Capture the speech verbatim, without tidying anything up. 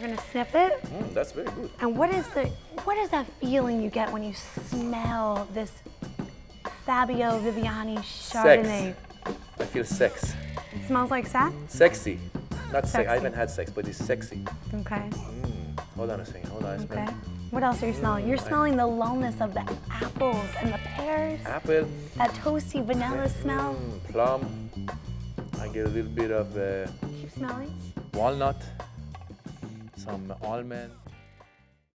You're gonna sniff it? Mm, that's very good. And what is the what is that feeling you get when you smell this Fabio Viviani Chardonnay? Sex. I feel sex. It smells like sex? Sexy. Not sexy. Sex. I haven't had sex, but it's sexy. Okay. Mm. Hold on a second. Hold on. Okay. What else are you smelling? Mm, You're smelling I... the lowness of the apples and the pears. Apple. That toasty vanilla mm, smell. Mm, plum. I get a little bit of. Uh, Keep smelling. Walnut. Some almond.